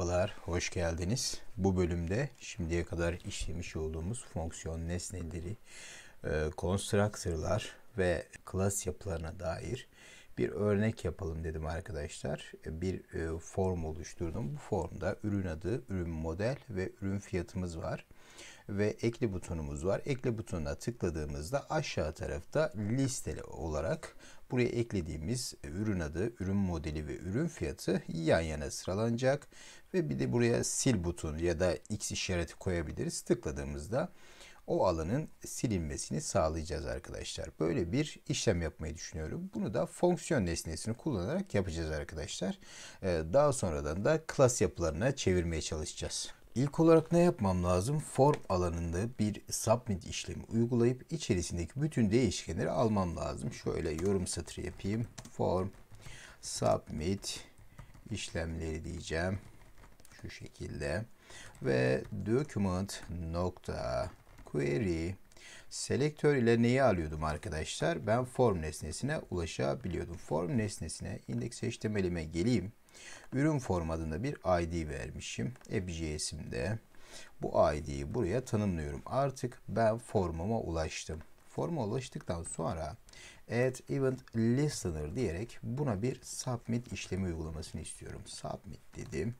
Merhabalar, hoş geldiniz. Bu bölümde şimdiye kadar işlemiş olduğumuz fonksiyon nesneleri, constructor'lar ve class yapılarına dair bir örnek yapalım dedim arkadaşlar. Bir form oluşturdum. Bu formda ürün adı, ürün model ve ürün fiyatımız var. Ve ekle butonumuz var. Ekle butonuna tıkladığımızda aşağı tarafta listeli olarak buraya eklediğimiz ürün adı, ürün modeli ve ürün fiyatı yan yana sıralanacak. Ve bir de buraya sil butonu ya da X işareti koyabiliriz. Tıkladığımızda o alanın silinmesini sağlayacağız arkadaşlar. Böyle bir işlem yapmayı düşünüyorum. Bunu da fonksiyon nesnesini kullanarak yapacağız arkadaşlar. Daha sonradan da class yapılarına çevirmeye çalışacağız. İlk olarak ne yapmam lazım? Form alanında bir submit işlemi uygulayıp içerisindeki bütün değişkenleri almam lazım. Şöyle yorum satırı yapayım. Form submit işlemleri diyeceğim. Şu şekilde. Ve document nokta query selektör ile neyi alıyordum arkadaşlar? Ben form nesnesine ulaşabiliyordum. Form nesnesine index.html'ime geleyim. Ürün form adında bir ID vermişim. Abj'simde bu ID'yi buraya tanımlıyorum. Artık ben formuma ulaştım. Forma ulaştıktan sonra add event listener diyerek buna bir submit işlemi uygulamasını istiyorum. Submit dedim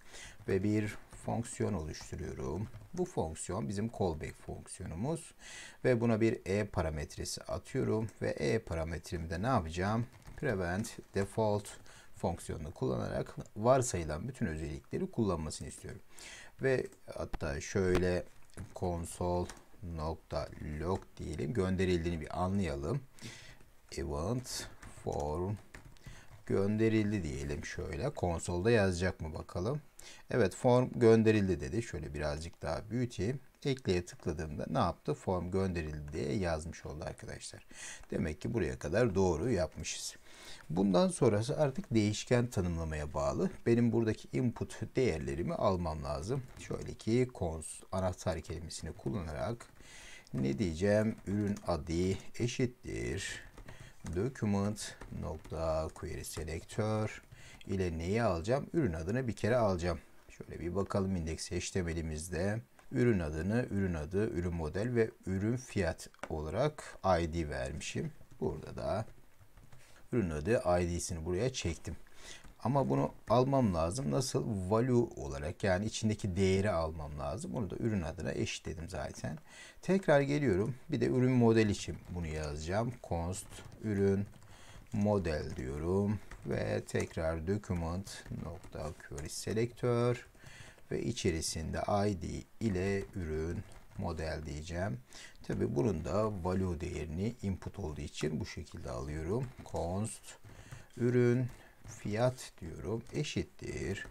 ve bir fonksiyon oluşturuyorum. Bu fonksiyon bizim callback fonksiyonumuz ve buna bir e parametresi atıyorum ve e parametremde ne yapacağım? Prevent default fonksiyonunu kullanarak varsayılan bütün özellikleri kullanmasını istiyorum. Ve hatta şöyle console.log diyelim. Gönderildiğini bir anlayalım. Event form gönderildi diyelim şöyle. Konsolda yazacak mı bakalım. Evet, form gönderildi dedi. Şöyle birazcık daha büyüteyim. Ekleye tıkladığımda ne yaptı? Form gönderildi diye yazmış oldu arkadaşlar. Demek ki buraya kadar doğru yapmışız. Bundan sonrası artık değişken tanımlamaya bağlı. Benim buradaki input değerlerimi almam lazım. Şöyle ki cons anahtar kelimesini kullanarak ne diyeceğim? Ürün adı eşittir document nokta query selektör ile neyi alacağım? Ürün adını bir kere alacağım. Şöyle bir bakalım index.html'imizde. Ürün adını, ürün adı, ürün model ve ürün fiyat olarak ID vermişim. Burada da ürün adı ID'sini buraya çektim. Ama bunu almam lazım. Nasıl? Value olarak, yani içindeki değeri almam lazım. Bunu da ürün adına eşitledim zaten. Tekrar geliyorum. Bir de ürün model için bunu yazacağım. Const ürün model diyorum. Ve tekrar document nokta query selektör ve içerisinde ID ile ürün model diyeceğim. Tabi bunun da value değerini input olduğu için bu şekilde alıyorum. Const ürün fiyat diyorum eşittir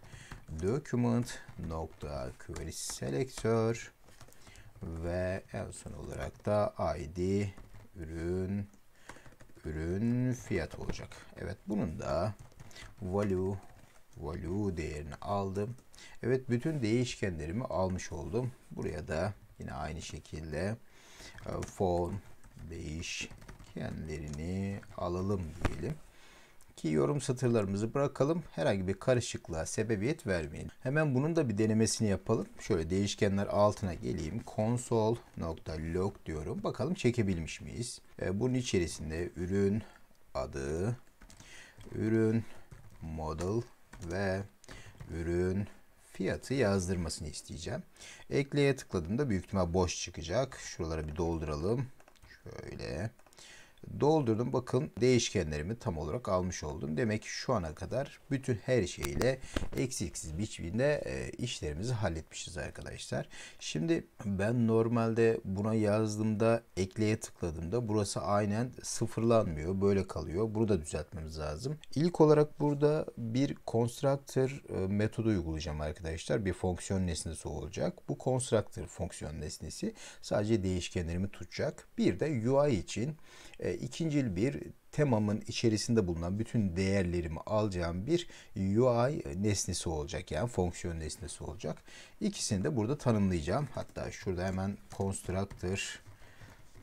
document nokta query selektör ve en son olarak da ID ürün fiyat olacak. Evet, bunun da value değerini aldım. Evet, bütün değişkenlerimi almış oldum. Buraya da yine aynı şekilde form değişkenlerini alalım diyelim. Ki yorum satırlarımızı bırakalım. Herhangi bir karışıklığa sebebiyet vermeyin. Hemen bunun da bir denemesini yapalım. Şöyle değişkenler altına geleyim. Console.log diyorum. Bakalım çekebilmiş miyiz? Bunun içerisinde ürün adı, ürün model ve ürün fiyatı yazdırmasını isteyeceğim. Ekleye tıkladığımda büyük ihtimal boş çıkacak. Şuralara bir dolduralım. Şöyle doldurdum. Bakın değişkenlerimi tam olarak almış oldum. Demek ki şu ana kadar bütün her şeyle eksiksiz biçimde işlerimizi halletmişiz arkadaşlar. Şimdi ben normalde buna yazdığımda, ekleye tıkladığımda burası aynen sıfırlanmıyor. Böyle kalıyor. Bunu da düzeltmemiz lazım. İlk olarak burada bir constructor metodu uygulayacağım arkadaşlar. Bir fonksiyon nesnesi olacak. Bu constructor fonksiyon nesnesi sadece değişkenlerimi tutacak. Bir de UI için ikincil bir temamın içerisinde bulunan bütün değerlerimi alacağım bir UI nesnesi olacak. Yani fonksiyon nesnesi olacak. İkisini de burada tanımlayacağım. Hatta şurada hemen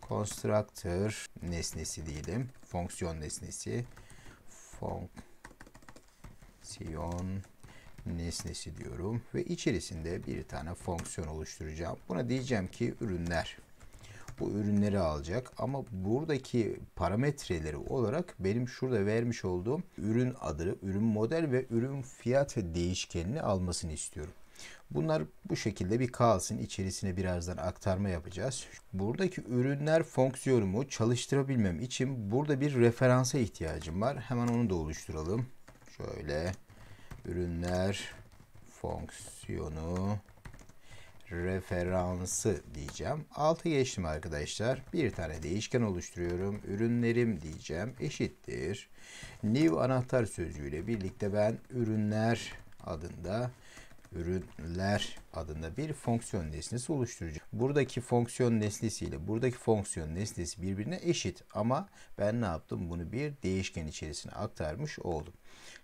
constructor nesnesi diyelim. Fonksiyon nesnesi. Fonksiyon nesnesi diyorum ve içerisinde bir tane fonksiyon oluşturacağım. Buna diyeceğim ki ürünler. Bu ürünleri alacak ama buradaki parametreleri olarak benim şurada vermiş olduğum ürün adı, ürün model ve ürün fiyat değişkenini almasını istiyorum. Bunlar bu şekilde bir kalsın. İçerisine birazdan aktarma yapacağız. Buradaki ürünler fonksiyonumu çalıştırabilmem için burada bir referansa ihtiyacım var. Hemen onu da oluşturalım. Şöyle ürünler fonksiyonu referansı diyeceğim. Altı geçtim arkadaşlar. Bir tane değişken oluşturuyorum. Ürünlerim diyeceğim. Eşittir. New anahtar sözcüğüyle birlikte ben ürünler adında bir fonksiyon nesnesi oluşturacağım. Buradaki fonksiyon nesnesiyle buradaki fonksiyon nesnesi birbirine eşit ama ben ne yaptım? Bunu bir değişken içerisine aktarmış oldum.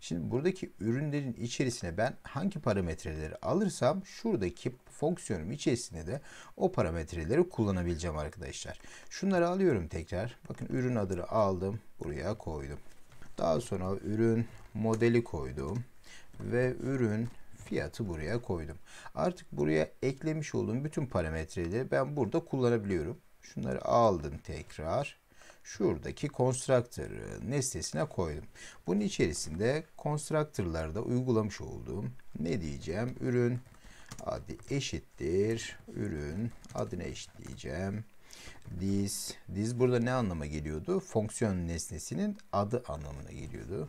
Şimdi buradaki ürünlerin içerisine ben hangi parametreleri alırsam şuradaki fonksiyonum içerisinde de o parametreleri kullanabileceğim arkadaşlar. Şunları alıyorum tekrar. Bakın ürün adını aldım. Buraya koydum. Daha sonra ürün modeli koydum ve ürün fiyatı buraya koydum. Artık buraya eklemiş olduğum bütün parametreleri ben burada kullanabiliyorum. Şunları aldım tekrar. Şuradaki constructor nesnesine koydum. Bunun içerisinde constructor'larda uygulamış olduğum ne diyeceğim? Ürün adı eşittir. Ürün adına eşitleyeceğim. This burada ne anlama geliyordu? Fonksiyon nesnesinin adı anlamına geliyordu.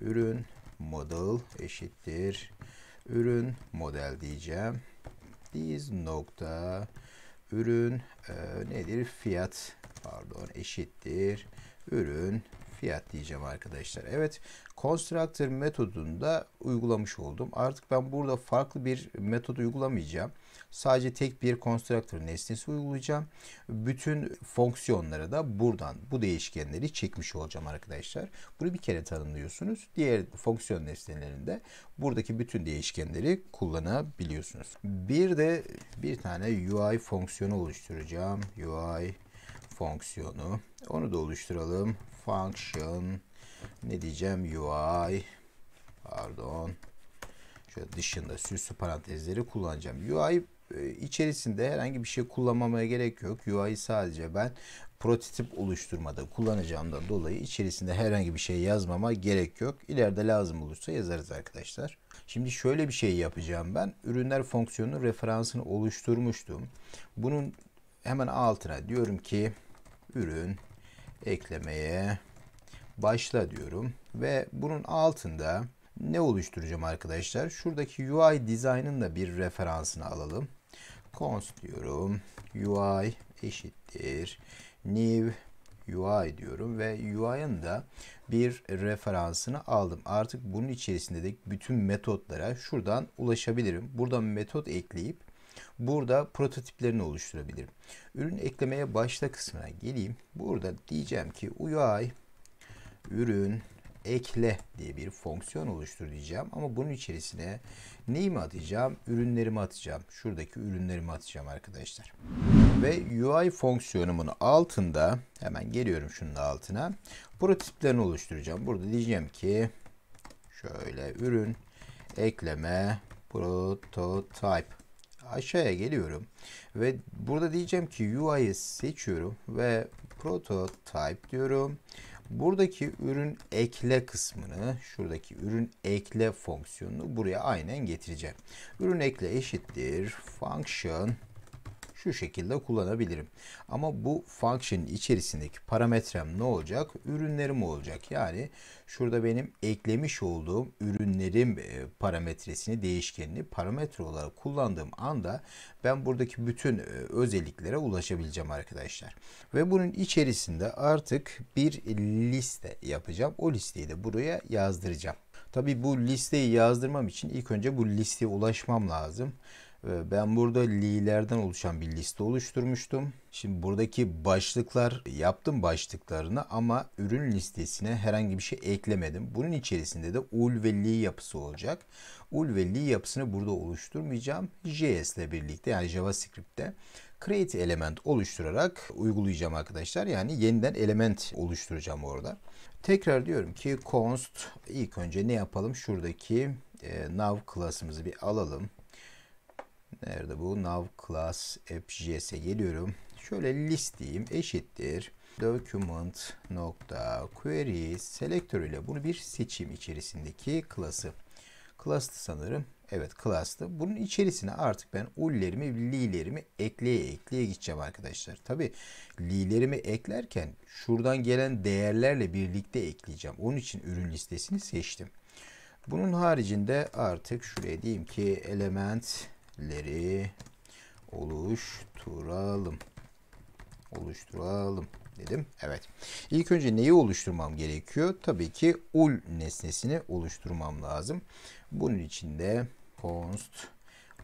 Ürün model eşittir. Ürün model diyeceğim. This nokta ürün nedir? Fiyat pardon eşittir. Ürün fiyat diyeceğim arkadaşlar. Evet, constructor metodunda uygulamış oldum. Artık ben burada farklı bir metod uygulamayacağım. Sadece tek bir constructor nesnesi uygulayacağım. Bütün fonksiyonlara da buradan bu değişkenleri çekmiş olacağım arkadaşlar. Bunu bir kere tanımlıyorsunuz. Diğer fonksiyon nesnelerinde buradaki bütün değişkenleri kullanabiliyorsunuz. Bir de bir tane UI fonksiyonu oluşturacağım. UI fonksiyonu. Onu da oluşturalım. Function ne diyeceğim? UI pardon. Şöyle dışında süslü parantezleri kullanacağım. UI içerisinde herhangi bir şey kullanmamaya gerek yok. UI'yi sadece ben prototip oluşturmada kullanacağımdan dolayı içerisinde herhangi bir şey yazmama gerek yok. İleride lazım olursa yazarız arkadaşlar. Şimdi şöyle bir şey yapacağım ben. Ürünler fonksiyonunun referansını oluşturmuştum. Bunun hemen altına diyorum ki ürün eklemeye başla diyorum ve bunun altında ne oluşturacağım arkadaşlar? Şuradaki UI design'ın da bir referansını alalım. Const diyorum. UI eşittir. New UI diyorum ve UI'ın da bir referansını aldım. Artık bunun içerisinde de bütün metotlara şuradan ulaşabilirim. Buradan metot ekleyip burada prototiplerini oluşturabilirim. Ürün eklemeye başla kısmına geleyim. Burada diyeceğim ki UI ürün ekle diye bir fonksiyon oluştur diyeceğim. Ama bunun içerisine neyi mi atacağım? Ürünlerimi atacağım. Şuradaki ürünlerimi atacağım arkadaşlar. Ve UI fonksiyonumun altında hemen geliyorum şunun altına. Prototiplerini oluşturacağım. Burada diyeceğim ki şöyle ürün ekleme prototype. Aşağıya geliyorum ve burada diyeceğim ki UI'yi seçiyorum ve prototype diyorum. Buradaki ürün ekle kısmını, şuradaki ürün ekle fonksiyonunu buraya aynen getireceğim. Ürün ekle eşittir function. Şu şekilde kullanabilirim. Ama bu function içerisindeki parametrem ne olacak? Ürünlerim olacak. Yani şurada benim eklemiş olduğum ürünlerim parametresini, değişkenini parametre olarak kullandığım anda ben buradaki bütün özelliklere ulaşabileceğim arkadaşlar. Ve bunun içerisinde artık bir liste yapacağım. O listeyi de buraya yazdıracağım. Tabii bu listeyi yazdırmam için ilk önce bu listeye ulaşmam lazım. Ben burada li'lerden oluşan bir liste oluşturmuştum. Şimdi buradaki başlıklar yaptım başlıklarını ama ürün listesine herhangi bir şey eklemedim. Bunun içerisinde de ul ve li yapısı olacak. Ul ve li yapısını burada oluşturmayacağım. JS ile birlikte yani JavaScript'te create element oluşturarak uygulayacağım arkadaşlar. Yani yeniden element oluşturacağım orada. Tekrar diyorum ki const ilk önce ne yapalım? Şuradaki nav class'ımızı bir alalım. Nerede bu? Nav class FJS'e geliyorum. Şöyle list diyeyim, eşittir document nokta query selektör ile bunu bir seçim içerisindeki class'ı. Class'tı sanırım. Evet, class'tı. Bunun içerisine artık ben ul'lerimi, li'lerimi ekleye gideceğim arkadaşlar. Tabi li'lerimi eklerken şuradan gelen değerlerle birlikte ekleyeceğim. Onun için ürün listesini seçtim. Bunun haricinde artık şuraya diyeyim ki elementleri oluşturalım dedim. Evet. İlk önce neyi oluşturmam gerekiyor? Tabii ki ul nesnesini oluşturmam lazım. Bunun için de const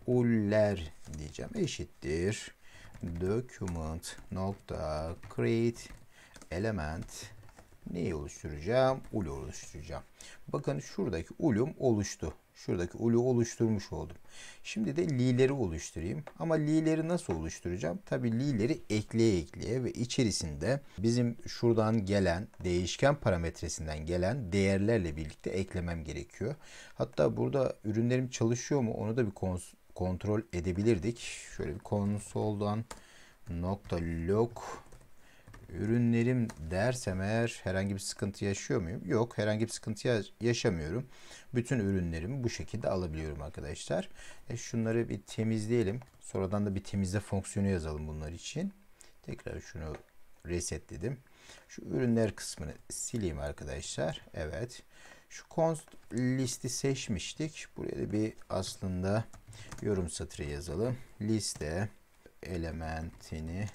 uller diyeceğim. Eşittir document nokta create element. Neyi oluşturacağım? Ulu oluşturacağım. Bakın şuradaki ulum oluştu. Şuradaki ulu oluşturmuş oldum. Şimdi de li'leri oluşturayım. Ama li'leri nasıl oluşturacağım? Tabii li'leri ekleye ve içerisinde bizim şuradan gelen değişken parametresinden gelen değerlerle birlikte eklemem gerekiyor. Hatta burada ürünlerim çalışıyor mu onu da bir kontrol edebilirdik. Şöyle bir konsoldan .log ürünlerim dersem eğer herhangi bir sıkıntı yaşıyor muyum? Yok, herhangi bir sıkıntı yaşamıyorum. Bütün ürünlerimi bu şekilde alabiliyorum arkadaşlar. Şunları bir temizleyelim. Sonradan da bir temizle fonksiyonu yazalım bunlar için. Tekrar şunu resetledim. Şu ürünler kısmını sileyim arkadaşlar. Evet. Şu const listi seçmiştik. Buraya da bir aslında yorum satırı yazalım. Liste elementini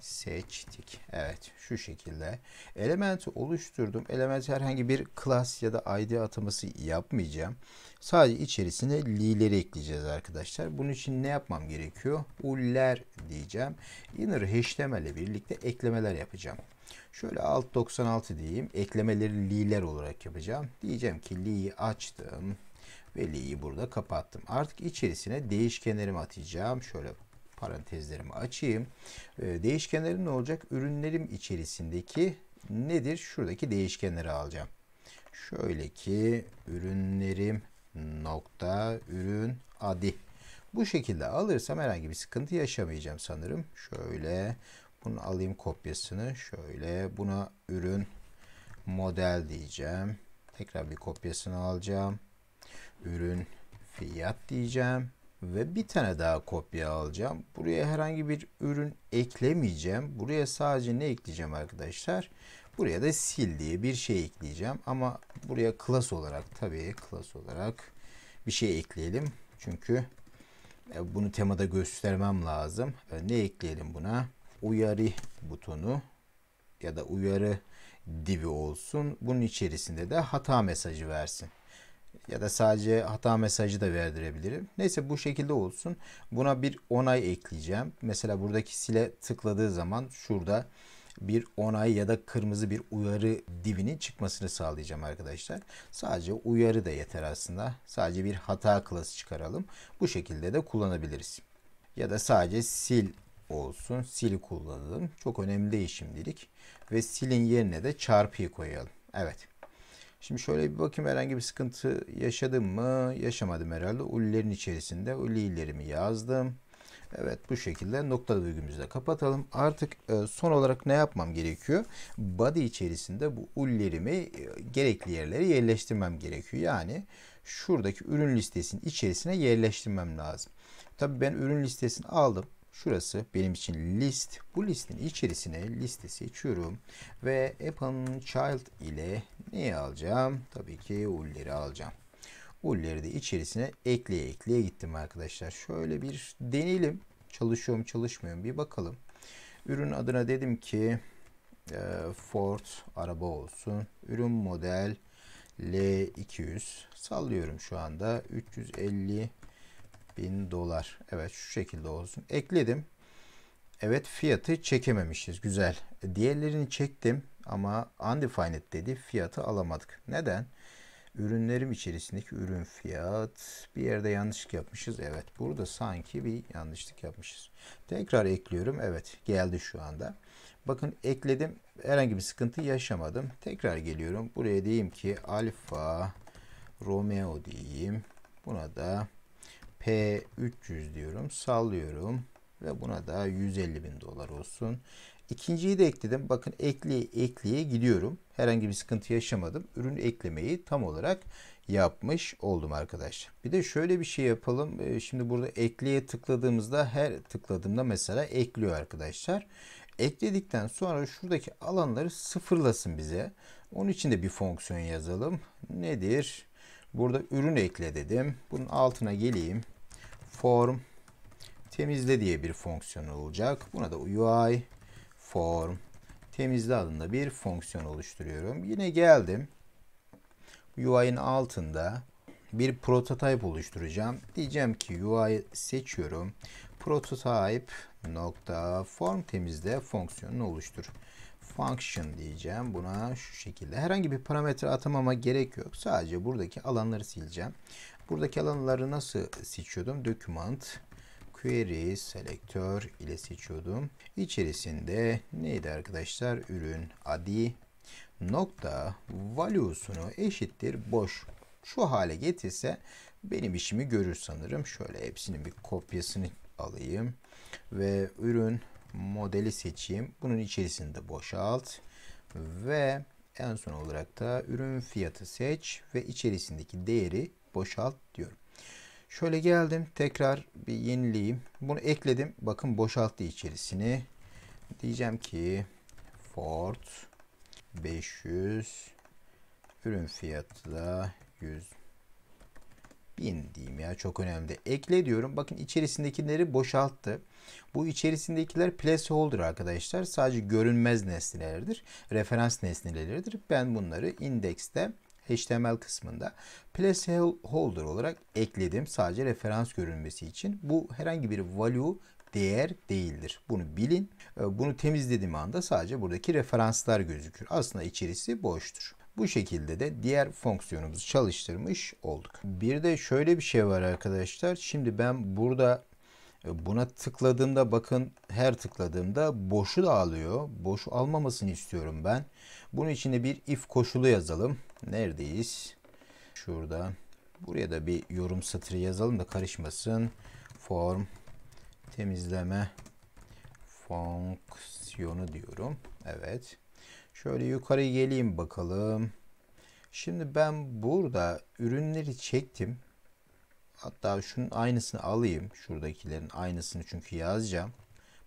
seçtik. Evet. Şu şekilde. Elementi oluşturdum. Elementi herhangi bir class ya da id ataması yapmayacağım. Sadece içerisine li'leri ekleyeceğiz arkadaşlar. Bunun için ne yapmam gerekiyor? Uller diyeceğim. Inner hashleme ile birlikte eklemeler yapacağım. Şöyle alt 96 diyeyim. Eklemeleri li'ler olarak yapacağım. Diyeceğim ki li'yi açtım ve li'yi burada kapattım. Artık içerisine değişkenlerimi atacağım. Şöyle parantezlerimi açayım. Değişkenlerim ne olacak? Ürünlerim içerisindeki nedir? Şuradaki değişkenleri alacağım. Şöyle ki ürünlerim nokta ürün adi. Bu şekilde alırsam herhangi bir sıkıntı yaşamayacağım sanırım. Şöyle bunu alayım kopyasını. Şöyle buna ürün model diyeceğim. Tekrar bir kopyasını alacağım. Ürün fiyat diyeceğim. Ve bir tane daha kopya alacağım. Buraya herhangi bir ürün eklemeyeceğim. Buraya sadece ne ekleyeceğim arkadaşlar? Buraya da sil diye bir şey ekleyeceğim. Ama buraya class olarak tabii bir şey ekleyelim. Çünkü bunu temada göstermem lazım. Ne ekleyelim buna? Uyarı butonu ya da uyarı divi olsun. Bunun içerisinde de hata mesajı versin. Ya da sadece hata mesajı da verdirebilirim. Neyse bu şekilde olsun. Buna bir onay ekleyeceğim. Mesela buradaki sile tıkladığı zaman şurada bir onay ya da kırmızı bir uyarı divinin çıkmasını sağlayacağım arkadaşlar. Sadece uyarı da yeter aslında. Sadece bir hata klası çıkaralım. Bu şekilde de kullanabiliriz. Ya da sadece sil olsun. Sil'i kullanalım. Çok önemli değil şimdilik. Ve silin yerine de çarpıyı koyalım. Evet. Şimdi şöyle bir bakayım herhangi bir sıkıntı yaşadım mı? Yaşamadım herhalde. Ullerin içerisinde ullilerimi yazdım. Evet bu şekilde nokta virgülümüzü de kapatalım. Artık son olarak ne yapmam gerekiyor? Body içerisinde bu ullerimi gerekli yerlere yerleştirmem gerekiyor. Yani şuradaki ürün listesinin içerisine yerleştirmem lazım. Tabii ben ürün listesini aldım. Şurası benim için list. Bu listin içerisine liste seçiyorum. Ve app'ın child ile neyi alacağım? Tabii ki ulleri alacağım. Ulleri de içerisine ekleye gittim arkadaşlar. Şöyle bir deneyelim. Çalışıyor mu çalışmıyor mu bir bakalım. Ürün adına dedim ki Ford araba olsun. Ürün model L200. Sallıyorum şu anda. 350.000 dolar. Evet şu şekilde olsun. Ekledim. Evet fiyatı çekememişiz. Güzel. Diğerlerini çektim ama undefined dedi. Fiyatı alamadık. Neden? Ürünlerim içerisindeki ürün fiyat. Bir yerde yanlışlık yapmışız. Evet. Burada sanki bir yanlışlık yapmışız. Tekrar ekliyorum. Evet. Geldi şu anda. Bakın ekledim. Herhangi bir sıkıntı yaşamadım. Tekrar geliyorum. Buraya diyeyim ki alfa Romeo diyeyim. Buna da P300 diyorum. Sallıyorum. Ve buna da 150.000 dolar olsun. İkinciyi de ekledim. Bakın ekleye gidiyorum. Herhangi bir sıkıntı yaşamadım. Ürün eklemeyi tam olarak yapmış oldum arkadaşlar. Bir de şöyle bir şey yapalım. Şimdi burada ekleye tıkladığımızda her tıkladığımda mesela ekliyor arkadaşlar. Ekledikten sonra şuradaki alanları sıfırlasın bize. Onun için de bir fonksiyon yazalım. Nedir? Burada ürün ekle dedim. Bunun altına geleyim. Form temizle diye bir fonksiyon olacak. Buna da UI form temizle adında bir fonksiyon oluşturuyorum. Yine geldim. UI'nin altında bir prototip oluşturacağım. Diyeceğim ki UI seçiyorum. Prototip nokta form temizle fonksiyonunu oluştur. Function diyeceğim. Buna şu şekilde. Herhangi bir parametre atamama gerek yok. Sadece buradaki alanları sileceğim. Buradaki alanları nasıl seçiyordum? Document query selektör ile seçiyordum. İçerisinde neydi arkadaşlar? Ürün adi nokta value'sunu eşittir boş. Şu hale getirse benim işimi görür sanırım. Şöyle hepsinin bir kopyasını alayım ve ürün modeli seçeyim. Bunun içerisini de boşalt ve en son olarak da ürün fiyatı seç ve içerisindeki değeri boşalt diyorum. Şöyle geldim. Tekrar bir yenileyim. Bunu ekledim. Bakın boşalttı içerisini. Diyeceğim ki Ford 500 ürün fiyatı da 100.000 diyeyim ya. Çok önemli. Ekle diyorum. Bakın içerisindekileri boşalttı. Bu içerisindekiler placeholder arkadaşlar. Sadece görünmez nesnelerdir. Referans nesneleridir. Ben bunları indekste HTML kısmında placeholder olarak ekledim. Sadece referans görünmesi için. Bu herhangi bir value değer değildir. Bunu bilin. Bunu temizlediğim anda sadece buradaki referanslar gözükür. Aslında içerisi boştur. Bu şekilde de diğer fonksiyonumuzu çalıştırmış olduk. Bir de şöyle bir şey var arkadaşlar. Şimdi ben burada buna tıkladığımda bakın her tıkladığımda boşu da alıyor. Boşu almamasını istiyorum ben. Bunun içine bir if koşulu yazalım. Neredeyiz? Şurada. Buraya da bir yorum satırı yazalım da karışmasın. Form temizleme fonksiyonu diyorum. Evet. Şöyle yukarı geleyim bakalım. Şimdi ben burada ürünleri çektim. Hatta şunun aynısını alayım. Şuradakilerin aynısını çünkü yazacağım.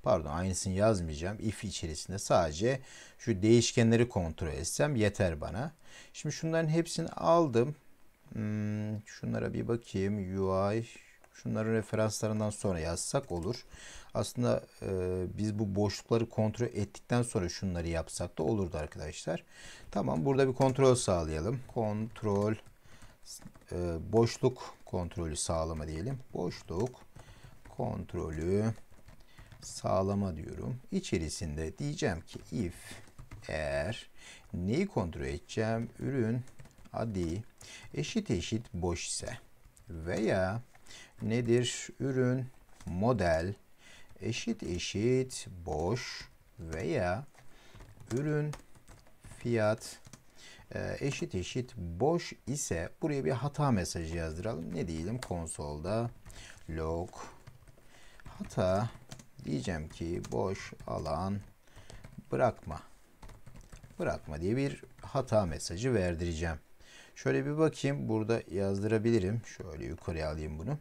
Pardon, aynısını yazmayacağım. If içerisinde sadece şu değişkenleri kontrol etsem yeter bana. Şimdi şunların hepsini aldım. Şunlara bir bakayım. UI. Şunların referanslarından sonra yazsak olur. Aslında biz bu boşlukları kontrol ettikten sonra şunları yapsak da olurdu arkadaşlar. Tamam, burada bir kontrol sağlayalım. Kontrol boşluk kontrolü sağlama diyelim. Boşluk kontrolü sağlama diyorum. İçerisinde diyeceğim ki if eğer neyi kontrol edeceğim? Ürün adi eşit boş ise veya nedir? Ürün model eşit boş veya ürün fiyat eşit boş ise buraya bir hata mesajı yazdıralım. Ne diyelim? Konsolda log hata diyeceğim ki boş alan bırakma diye bir hata mesajı verdireceğim. Şöyle bir bakayım. Burada yazdırabilirim. Şöyle yukarıya alayım bunu.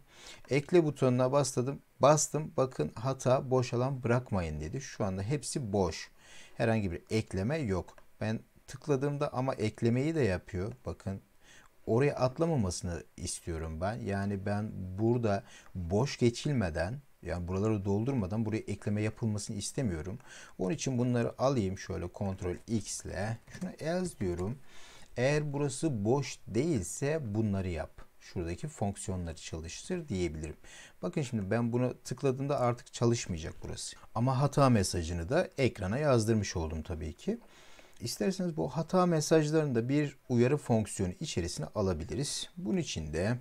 Ekle butonuna bastım. Bakın hata boş alan bırakmayın dedi. Şu anda hepsi boş. Herhangi bir ekleme yok. Ben tıkladığımda ama eklemeyi de yapıyor. Bakın oraya atlamamasını istiyorum ben. Yani ben burada boş geçilmeden, yani buraları doldurmadan buraya ekleme yapılmasını istemiyorum. Onun için bunları alayım. Şöyle Ctrl X ile şuna else diyorum. Eğer burası boş değilse bunları yap. Şuradaki fonksiyonları çalıştır diyebilirim. Bakın şimdi ben bunu tıkladığımda artık çalışmayacak burası. Ama hata mesajını da ekrana yazdırmış oldum tabii ki. İsterseniz bu hata mesajlarını da bir uyarı fonksiyonu içerisine alabiliriz. Bunun için de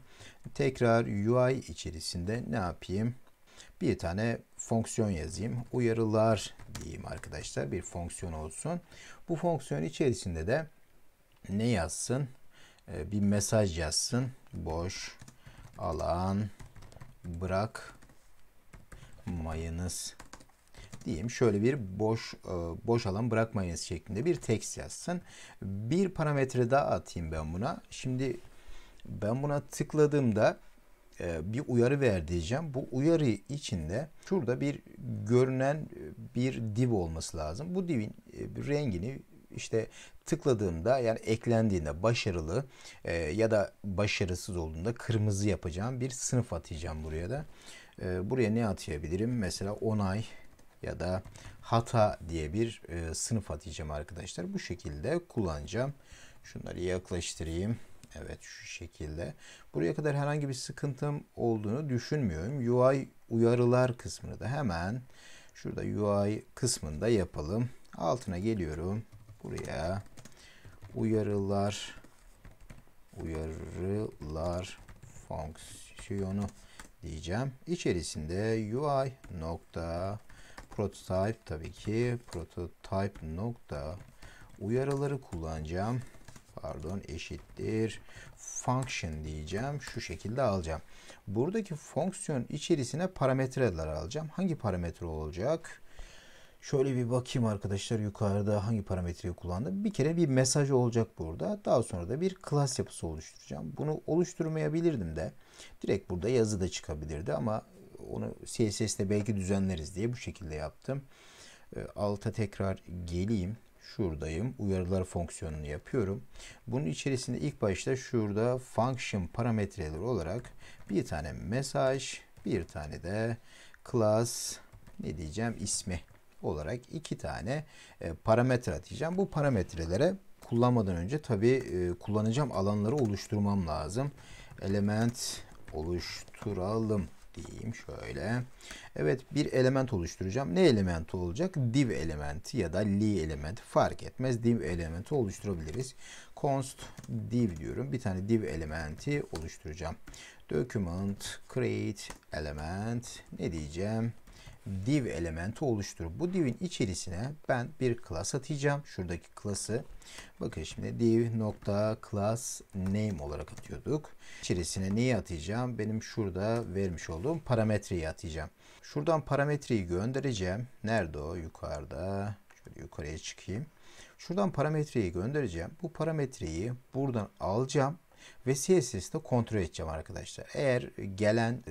tekrar UI içerisinde ne yapayım? Bir tane fonksiyon yazayım. Uyarılar diyeyim arkadaşlar. Bir fonksiyon olsun. Bu fonksiyon içerisinde de ne yazsın? bir mesaj yazsın. Boş alan bırakmayınız diyeyim. Şöyle bir boş alan bırakmayınız şeklinde bir text yazsın. Bir parametre daha atayım ben buna. Şimdi ben buna tıkladığımda bir uyarı vereceğim. Bu uyarı içinde şurada bir görünen bir div olması lazım. Bu divin rengini işte tıkladığımda, yani eklendiğinde başarılı ya da başarısız olduğunda kırmızı yapacağım bir sınıf atacağım buraya da. Buraya ne atayabilirim? Mesela onay ya da hata diye bir sınıf atacağım arkadaşlar. Bu şekilde kullanacağım. Şunları yaklaştırayım. Evet, şu şekilde. Buraya kadar herhangi bir sıkıntım olduğunu düşünmüyorum. UI uyarılar kısmını da hemen şurada UI kısmında yapalım. Altına geliyorum. Buraya uyarılar fonksiyonu diyeceğim. İçerisinde UI nokta prototype, tabii ki prototype nokta uyarıları kullanacağım. Pardon, eşittir function diyeceğim. Şu şekilde alacağım. Buradaki fonksiyon içerisine parametreler alacağım. Hangi parametre olacak? Şöyle bir bakayım arkadaşlar, yukarıda hangi parametreyi kullandım. Bir kere bir mesaj olacak burada. Daha sonra da bir class yapısı oluşturacağım. Bunu oluşturmayabilirdim de. Direkt burada yazı da çıkabilirdi ama onu CSS'de belki düzenleriz diye bu şekilde yaptım. Alta tekrar geleyim. Şuradayım. Uyarılar fonksiyonunu yapıyorum. Bunun içerisinde ilk başta şurada function parametreleri olarak bir tane mesaj, bir tane de class, ne diyeceğim, ismi olarak iki tane parametre atacağım. Bu parametrelere kullanmadan önce tabii kullanacağım alanları oluşturmam lazım. Element oluşturalım diyeyim şöyle. Evet, bir element oluşturacağım. Ne elementi olacak? Div elementi ya da li elementi, fark etmez. Div elementi oluşturabiliriz. Const div diyorum. Bir tane div elementi oluşturacağım. Document create element, ne diyeceğim? Div elementi oluştur. Bu divin içerisine ben bir class atacağım. Şuradaki class'ı bakın şimdi div nokta class name olarak atıyorduk. İçerisine neyi atacağım? Benim şurada vermiş olduğum parametreyi atacağım. Şuradan parametreyi göndereceğim. Nerede o? Yukarıda. Şöyle yukarıya çıkayım. Şuradan parametreyi göndereceğim. Bu parametreyi buradan alacağım ve CSS'de kontrol edeceğim arkadaşlar. Eğer gelen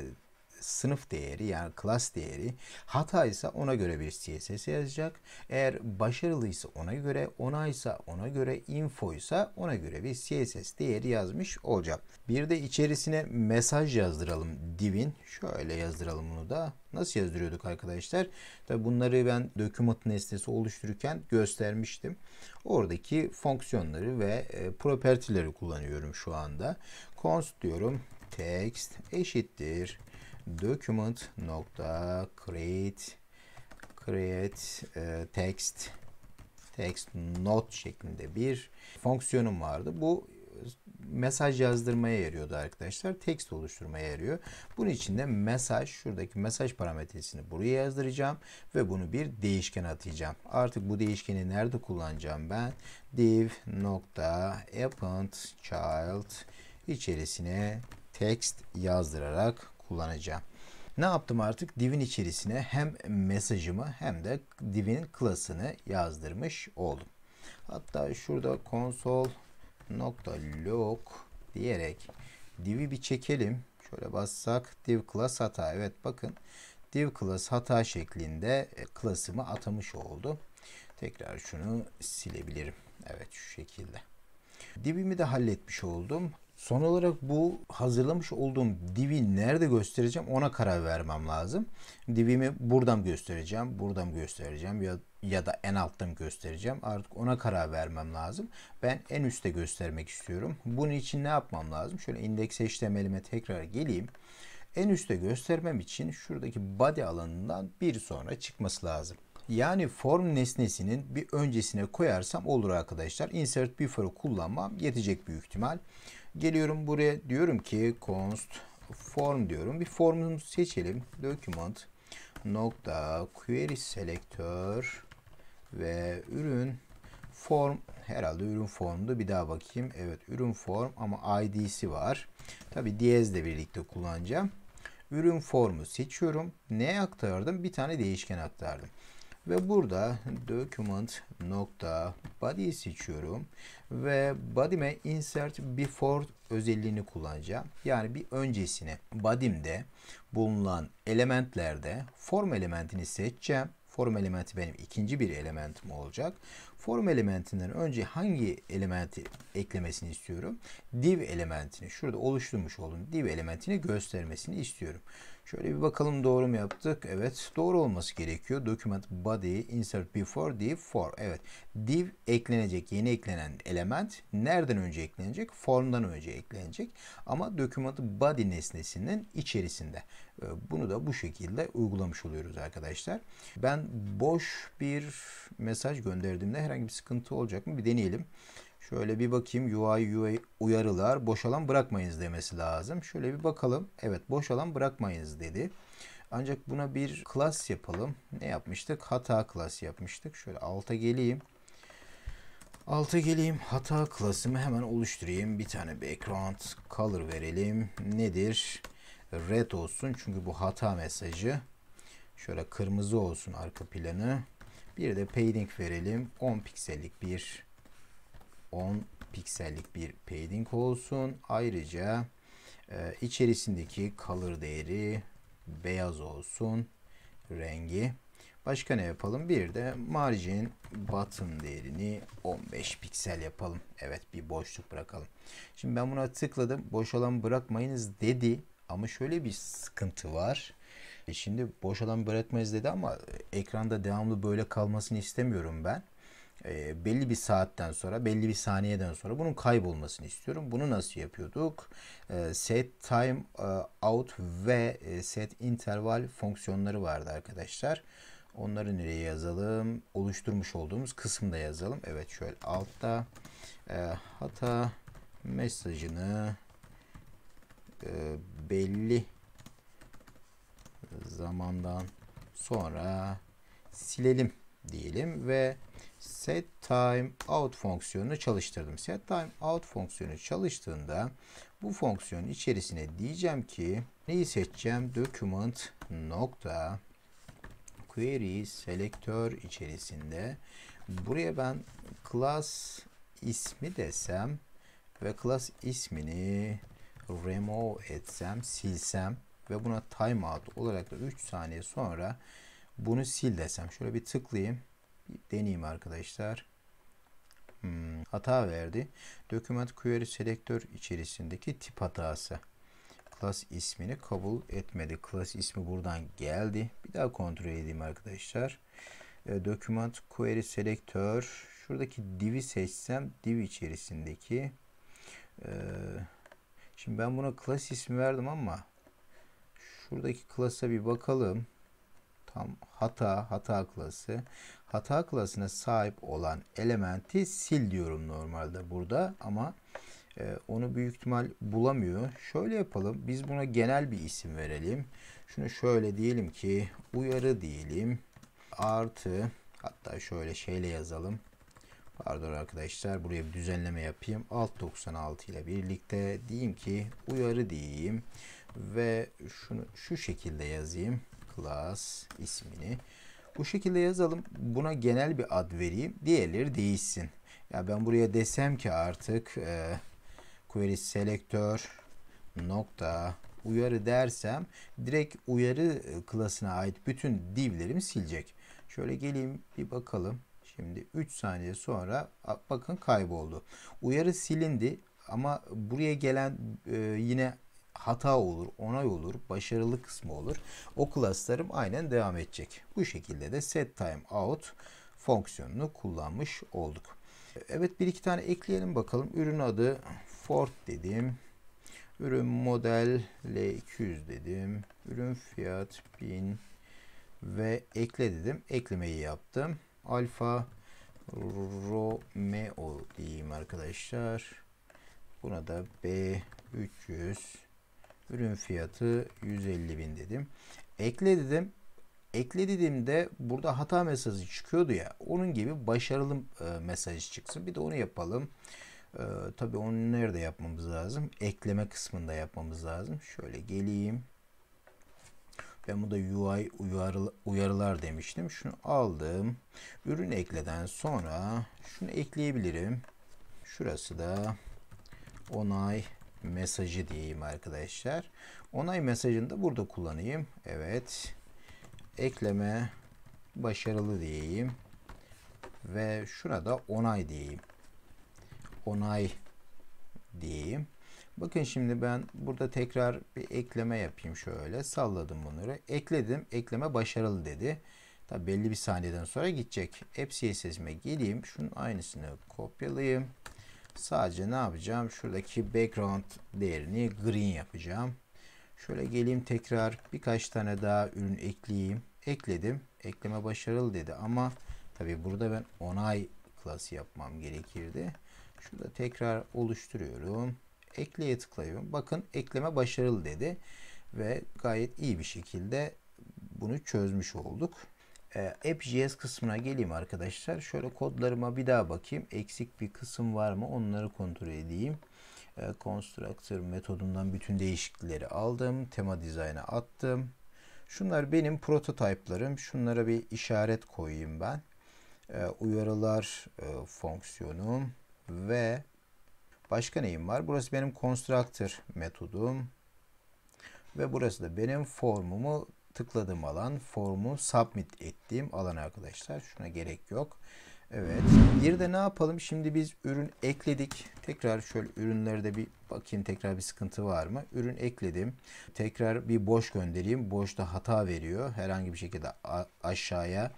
sınıf değeri, yani class değeri hataysa ona göre bir CSS yazacak. Eğer başarılıysa ona göre, onaysa ona göre, infoysa ona göre bir CSS değeri yazmış olacak. Bir de içerisine mesaj yazdıralım divin. Şöyle yazdıralım bunu da. Nasıl yazdırıyorduk arkadaşlar? Tabi bunları ben document nesnesi oluştururken göstermiştim. Oradaki fonksiyonları ve property'leri kullanıyorum şu anda. Const diyorum. Text eşittir document nokta create text not şeklinde bir fonksiyonum vardı. Bu mesaj yazdırmaya yarıyordu arkadaşlar. Text oluşturmaya yarıyor. Bunun için de mesaj, şuradaki mesaj parametresini buraya yazdıracağım ve bunu bir değişkene atayacağım. Artık bu değişkeni nerede kullanacağım ben? Div nokta append child içerisine text yazdırarak kullanacağım. Ne yaptım artık? Div'in içerisine hem mesajımı hem de div'in class'ını yazdırmış oldum. Hatta şurada console.log diyerek div'i bir çekelim. Şöyle bassak div class hata. Evet, bakın div class hata şeklinde class'ımı atamış oldu. Tekrar şunu silebilirim. Evet, şu şekilde. Div'imi de halletmiş oldum. Son olarak bu hazırlamış olduğum div'i nerede göstereceğim ona karar vermem lazım. Div'imi buradan göstereceğim, buradan göstereceğim ya da en alttan göstereceğim. Artık ona karar vermem lazım. Ben en üstte göstermek istiyorum. Bunun için ne yapmam lazım? Şöyle indeks HTML'ime tekrar geleyim. En üstte göstermem için şuradaki body alanından bir sonra çıkması lazım. Yani form nesnesinin bir öncesine koyarsam olur arkadaşlar. Insert before'u kullanmam yetecek büyük ihtimal. Geliyorum buraya, diyorum ki const form diyorum. Bir formumuzu seçelim. Document nokta query selector ve ürün Form herhalde ürün formdu. Bir daha bakayım. Evet, ürün form ama ID'si var. Tabi diyez de birlikte kullanacağım. Ürün formu seçiyorum. Neye aktardım? Bir tane değişken aktardım. Ve burada document.body'yi seçiyorum. Ve body'me insert before özelliğini kullanacağım. Yani bir öncesine body'mde bulunan elementlerde form elementini seçeceğim. Form elementi benim ikinci bir elementim olacak. Form elementinden önce hangi elementi eklemesini istiyorum? Div elementini, şurada oluşturmuş olduğum div elementini göstermesini istiyorum. Şöyle bir bakalım, doğru mu yaptık? Evet, doğru olması gerekiyor. Document body insert before div for. Evet, div eklenecek, yeni eklenen element nereden önce eklenecek? Formdan önce eklenecek. Ama document body nesnesinin içerisinde. Bunu da bu şekilde uygulamış oluyoruz arkadaşlar. Ben boş bir mesaj gönderdiğimde herhangi bir sıkıntı olacak mı? Bir deneyelim. Şöyle bir bakayım. UI uyarılar, boş alan bırakmayınız demesi lazım. Şöyle bir bakalım. Evet, boş alan bırakmayınız dedi. Ancak buna bir class yapalım. Ne yapmıştık? Hata class yapmıştık. Şöyle alta geleyim. Hata class'ımı hemen oluşturayım. Bir tane background color verelim. Nedir? Red olsun. Çünkü bu hata mesajı. Şöyle kırmızı olsun arka planı. Bir de padding verelim. 10 piksellik bir 10 piksellik bir padding olsun. Ayrıca içerisindeki color değeri beyaz olsun rengi. Başka ne yapalım? Bir de margin bottom değerini 15 piksel yapalım. Evet, bir boşluk bırakalım. Şimdi ben buna tıkladım. Boş alan bırakmayınız dedi. Ama şöyle bir sıkıntı var. Şimdi boş alan bırakmayız dedi ama ekranda devamlı böyle kalmasını istemiyorum ben. Belli bir saatten sonra, belli bir saniyeden sonra bunun kaybolmasını istiyorum. Bunu nasıl yapıyorduk? Set time out ve set interval fonksiyonları vardı arkadaşlar. Onları nereye yazalım? Oluşturmuş olduğumuz kısımda yazalım. Evet, şöyle altta hata mesajını belli zamandan sonra silelim diyelim ve set time out fonksiyonunu çalıştırdım. Set time out fonksiyonu çalıştığında bu fonksiyonun içerisine diyeceğim ki neyi seçeceğim? Document nokta query selektör içerisinde buraya ben class ismi desem ve class ismini remove etsem, silsem ve buna timeout olarak da 3 saniye sonra bunu sil desem. Şöyle bir tıklayayım. Bir deneyeyim arkadaşlar. Hata verdi. Document query selektör içerisindeki tip hatası. Class ismini kabul etmedi. Class ismi buradan geldi. Bir daha kontrol edeyim arkadaşlar. Document query selektör. Şuradaki div'i seçsem div içerisindeki şimdi ben buna class ismi verdim ama şuradaki class'a bir bakalım. Tam hata klası. Hata klasına sahip olan elementi sil diyorum normalde burada ama onu büyük ihtimal bulamıyor. Şöyle yapalım. Biz buna genel bir isim verelim. Şunu şöyle diyelim ki uyarı diyelim. Artı hatta şöyle şeyle yazalım. Pardon arkadaşlar, buraya bir düzenleme yapayım. Alt 96 ile birlikte diyeyim ki uyarı diyeyim ve şunu şu şekilde yazayım. Class ismini bu şekilde yazalım. Buna genel bir ad vereyim. Diğerleri değişsin. Ya ben buraya desem ki artık query selektör nokta uyarı dersem direkt uyarı klasına ait bütün div'lerimi silecek. Şöyle geleyim bir bakalım. Şimdi 3 saniye sonra bakın kayboldu. Uyarı silindi ama buraya gelen yine hata olur, onay olur, başarılı kısmı olur. O klaslarım aynen devam edecek. Bu şekilde de set time out fonksiyonunu kullanmış olduk. Evet, bir iki tane ekleyelim bakalım. Ürün adı Ford dedim. Ürün model L200 dedim. Ürün fiyat 1000 ve ekle dedim. Eklemeyi yaptım. Alfa Romeo diyeyim arkadaşlar. Buna da B300. Ürün fiyatı 150.000 dedim. Ekle dedim. ekle dediğimde burada hata mesajı çıkıyordu ya, onun gibi başarılı mesajı çıksın. Bir de onu yapalım. Tabii onu nerede yapmamız lazım? Ekleme kısmında yapmamız lazım. Şöyle geleyim. Ben bu da UI uyarılar demiştim. Şunu aldım. Ürün ekleden sonra şunu ekleyebilirim. Şurası da onay mesajı diyeyim arkadaşlar. Onay mesajını da burada kullanayım. Evet. Ekleme başarılı diyeyim. Ve şurada onay diyeyim. Onay diyeyim. Bakın şimdi ben burada tekrar bir ekleme yapayım. Şöyle salladım bunları. Ekledim. Ekleme başarılı dedi. Tabi belli bir saniyeden sonra gidecek. App CSS'ime geleyim. Şunun aynısını kopyalayayım. Sadece ne yapacağım? Şuradaki background değerini green yapacağım. Şöyle geleyim, tekrar birkaç tane daha ürün ekleyeyim. Ekledim. Ekleme başarılı dedi ama tabi burada ben onay klası yapmam gerekirdi. Şurada tekrar oluşturuyorum. Ekleye tıklayıyorum. Bakın ekleme başarılı dedi. Ve gayet iyi bir şekilde bunu çözmüş olduk. App.js kısmına geleyim arkadaşlar. Şöyle kodlarıma bir daha bakayım. Eksik bir kısım var mı? Onları kontrol edeyim. Constructor metodundan bütün değişiklikleri aldım. Tema dizayn'a attım. Şunlar benim prototype'larım. Şunlara bir işaret koyayım ben. Uyarılar fonksiyonum. Ve başka neyim var? Burası benim constructor metodum. Ve burası da benim formumu tıkladığım alan. Formu submit ettiğim alan arkadaşlar. Şuna gerek yok. Evet. Bir de ne yapalım? Şimdi biz ürün ekledik. Tekrar şöyle ürünlerde bir bakayım. Tekrar bir sıkıntı var mı? Ürün ekledim. Tekrar bir boş göndereyim. Boşta hata veriyor. Herhangi bir şekilde aşağıya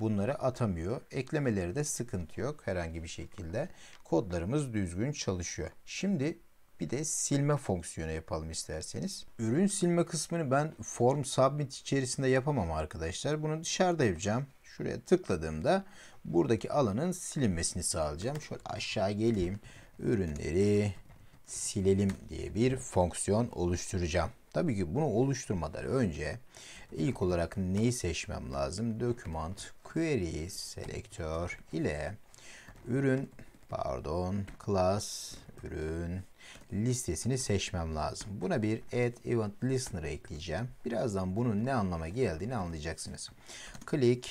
bunları atamıyor. Eklemeleri de sıkıntı yok. Herhangi bir şekilde kodlarımız düzgün çalışıyor. Şimdi bir de silme fonksiyonu yapalım isterseniz. Ürün silme kısmını ben form submit içerisinde yapamam arkadaşlar. Bunu dışarıda yapacağım. Şuraya tıkladığımda buradaki alanın silinmesini sağlayacağım. Şöyle aşağı geleyim. Ürünleri silelim diye bir fonksiyon oluşturacağım. Tabii ki bunu oluşturmadan önce ilk olarak neyi seçmem lazım? Document Query selektör ile ürün class ürün listesini seçmem lazım. Buna bir add event listener ekleyeceğim. Birazdan bunun ne anlama geldiğini anlayacaksınız. Click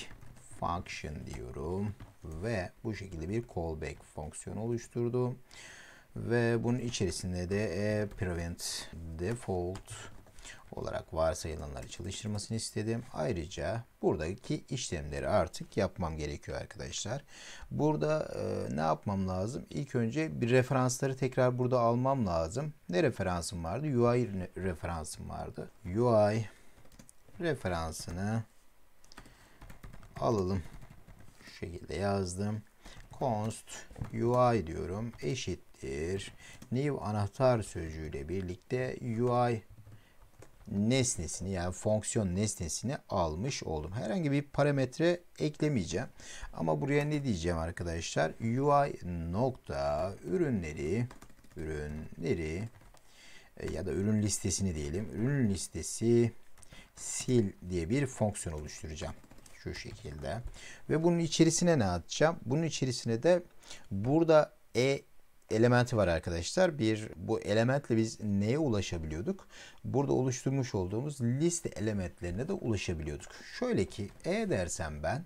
function diyorum ve bu şekilde bir callback fonksiyonu oluşturdum. Ve bunun içerisinde de prevent default olarak varsayılanları çalıştırmasını istedim. Ayrıca buradaki işlemleri artık yapmam gerekiyor arkadaşlar. Burada ne yapmam lazım? İlk önce bir referansları tekrar burada almam lazım. Ne referansım vardı? UI referansım vardı. UI referansını alalım. Şu şekilde yazdım. Const UI diyorum. Eşittir. New anahtar sözcüğüyle birlikte UI nesnesini, yani fonksiyon nesnesini almış oldum. Herhangi bir parametre eklemeyeceğim. Ama buraya ne diyeceğim arkadaşlar? UI nokta ürünleri ya da ürün listesini diyelim. Ürün listesi sil diye bir fonksiyon oluşturacağım. Şu şekilde. Ve bunun içerisine ne atacağım? Bunun içerisine de burada elementi var arkadaşlar. Bu elementle biz neye ulaşabiliyorduk? Burada oluşturmuş olduğumuz liste elementlerine de ulaşabiliyorduk. Şöyle ki dersem ben,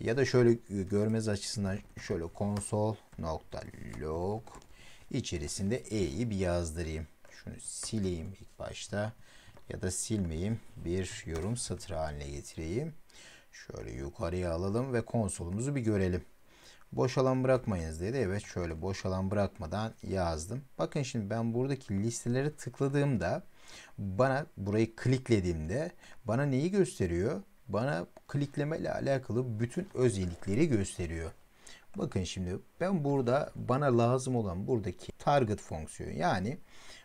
ya da şöyle görmez açısından şöyle console.log içerisinde e'yi bir yazdırayım. Şunu sileyim ilk başta ya da silmeyeyim. Bir yorum satırı haline getireyim. Şöyle yukarıya alalım ve konsolumuzu bir görelim. Boş alan bırakmayınız dedi. Evet, şöyle boş alan bırakmadan yazdım. Bakın şimdi ben buradaki listelere tıkladığımda, bana burayı kliklediğimde bana neyi gösteriyor? Bana klikleme ile alakalı bütün özellikleri gösteriyor. Bakın şimdi ben burada bana lazım olan buradaki target fonksiyonu, yani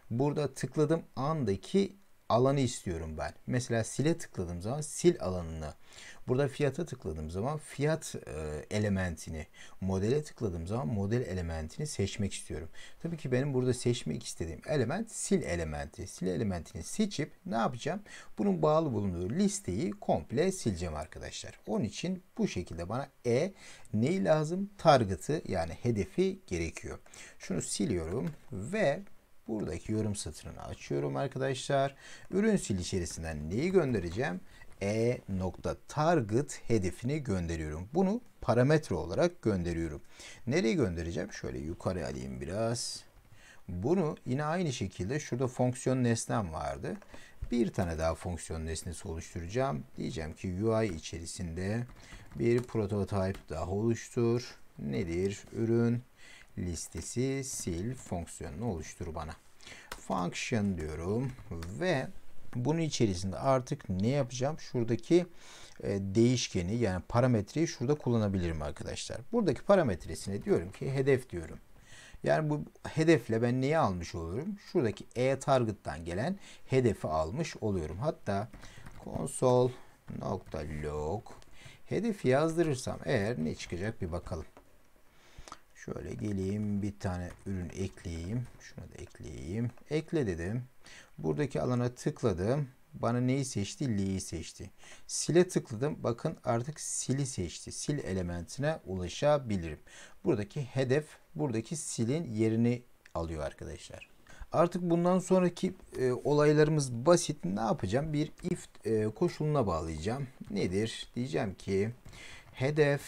burada tıkladığım andaki alanı istiyorum ben. Mesela sile tıkladığım zaman sil alanını, burada fiyata tıkladığım zaman fiyat elementini, modele tıkladığım zaman model elementini seçmek istiyorum. Tabii ki benim burada seçmek istediğim element sil elementi. Sil elementini seçip ne yapacağım? Bunun bağlı bulunduğu listeyi komple sileceğim arkadaşlar. Onun için bu şekilde bana neyi lazım? Target'ı, yani hedefi gerekiyor. Şunu siliyorum ve buradaki yorum satırını açıyorum arkadaşlar. Ürün sil içerisinden neyi göndereceğim? E.target hedefini gönderiyorum. Bunu parametre olarak gönderiyorum. Nereye göndereceğim? Şöyle yukarı alayım biraz. Bunu yine aynı şekilde şurada fonksiyon nesnem vardı. Bir tane daha fonksiyon nesnesi oluşturacağım. Diyeceğim ki UI içerisinde bir prototype daha oluştur. Nedir? Ürün listesi sil fonksiyonunu oluştur bana. Function diyorum ve bunun içerisinde artık ne yapacağım? Şuradaki değişkeni, yani parametreyi şurada kullanabilirim arkadaşlar. Buradaki parametresine diyorum ki hedef diyorum. Yani bu hedefle ben neyi almış oluyorum? Şuradaki e-target'tan gelen hedefi almış oluyorum. Hatta console.log hedefi yazdırırsam eğer ne çıkacak bir bakalım. Şöyle geleyim, bir tane ürün ekleyeyim. Şunu da ekleyeyim. Ekle dedim. Buradaki alana tıkladım. Bana neyi seçti? Li'yi seçti. Sile tıkladım. Bakın artık sili seçti. Sil elementine ulaşabilirim. Buradaki hedef, buradaki silin yerini alıyor arkadaşlar. Artık bundan sonraki olaylarımız basit. Ne yapacağım? Bir if koşuluna bağlayacağım. Nedir? Diyeceğim ki hedef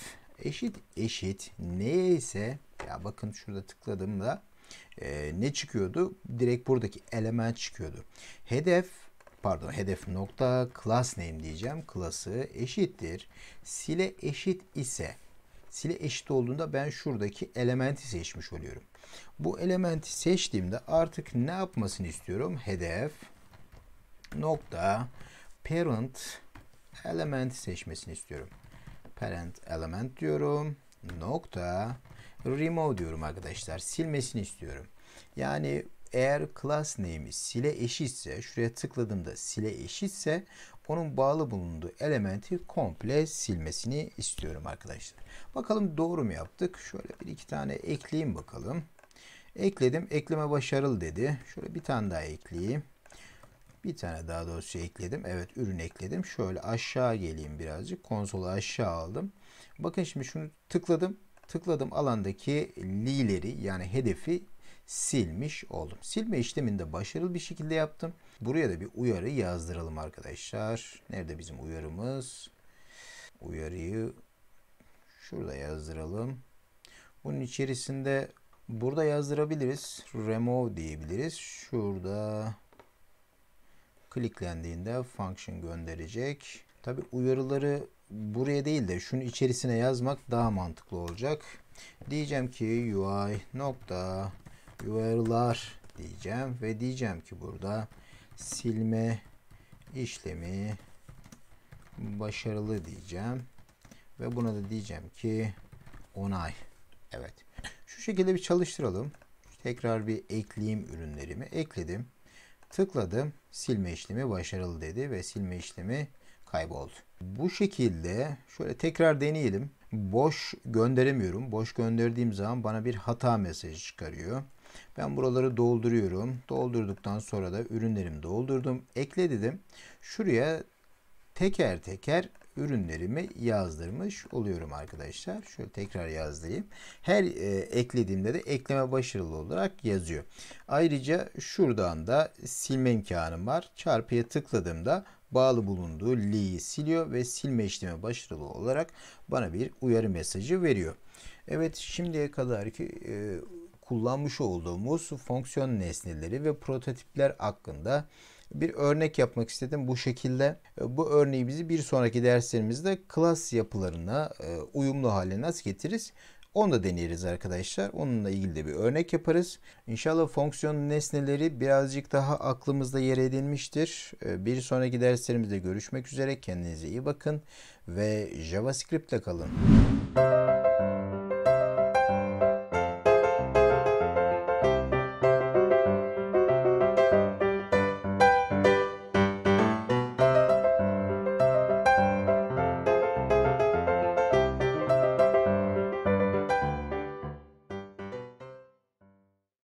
eşit neye ise, ya bakın şurada tıkladığımda ne çıkıyordu? Direkt buradaki element çıkıyordu. Hedef nokta class name diyeceğim. Class'ı eşittir. Sile eşit ise, sile eşit olduğunda ben şuradaki elementi seçmiş oluyorum. Bu elementi seçtiğimde artık ne yapmasını istiyorum? Hedef nokta parent elementi seçmesini istiyorum. Parent element diyorum. Nokta remove diyorum arkadaşlar. Silmesini istiyorum. Yani eğer class name'i sile eşitse, şuraya tıkladığımda sile eşitse onun bağlı bulunduğu elementi komple silmesini istiyorum arkadaşlar. Bakalım doğru mu yaptık? Şöyle bir iki tane ekleyeyim bakalım. Ekledim. Ekleme başarılı dedi. Şöyle bir tane daha ekleyeyim. Bir tane daha dosya ekledim. Evet, ürün ekledim. Şöyle aşağı geleyim birazcık. Konsolu aşağı aldım. Bakın şimdi şunu tıkladım. Tıkladım, alandaki li'leri, yani hedefi silmiş oldum. Silme işlemini de başarılı bir şekilde yaptım. Buraya da bir uyarı yazdıralım arkadaşlar. Nerede bizim uyarımız? Uyarıyı şurada yazdıralım. Bunun içerisinde burada yazdırabiliriz. Remove diyebiliriz. Şurada kliklendiğinde function gönderecek. Tabi uyarıları buraya değil de şunun içerisine yazmak daha mantıklı olacak. Diyeceğim ki UI nokta uyarılar diyeceğim ve diyeceğim ki burada silme işlemi başarılı diyeceğim ve buna da diyeceğim ki onay. Evet. Şu şekilde bir çalıştıralım. Tekrar bir ekleyeyim ürünlerimi. Ekledim. Tıkladım. Silme işlemi başarılı dedi ve silme işlemi kayboldu. Bu şekilde şöyle tekrar deneyelim. Boş gönderemiyorum. Boş gönderdiğim zaman bana bir hata mesajı çıkarıyor. Ben buraları dolduruyorum. Doldurduktan sonra da ürünlerimi doldurdum. Ekle dedim. Şuraya teker teker ürünlerimi yazdırmış oluyorum arkadaşlar. Şöyle tekrar yazdırayım. Her eklediğimde de ekleme başarılı olarak yazıyor. Ayrıca şuradan da silme imkanım var. Çarpıya tıkladığımda bağlı bulunduğu li'yi siliyor ve silme işlemi başarılı olarak bana bir uyarı mesajı veriyor. Evet, şimdiye kadarki kullanmış olduğumuz fonksiyon nesneleri ve prototipler hakkında bir örnek yapmak istedim bu şekilde. Bu örneği bizi bir sonraki derslerimizde class yapılarına uyumlu hale nasıl getiririz? Onu da deneyiriz arkadaşlar. Onunla ilgili de bir örnek yaparız. İnşallah fonksiyon nesneleri birazcık daha aklımızda yer edinmiştir. Bir sonraki derslerimizde görüşmek üzere. Kendinize iyi bakın ve JavaScript'le kalın.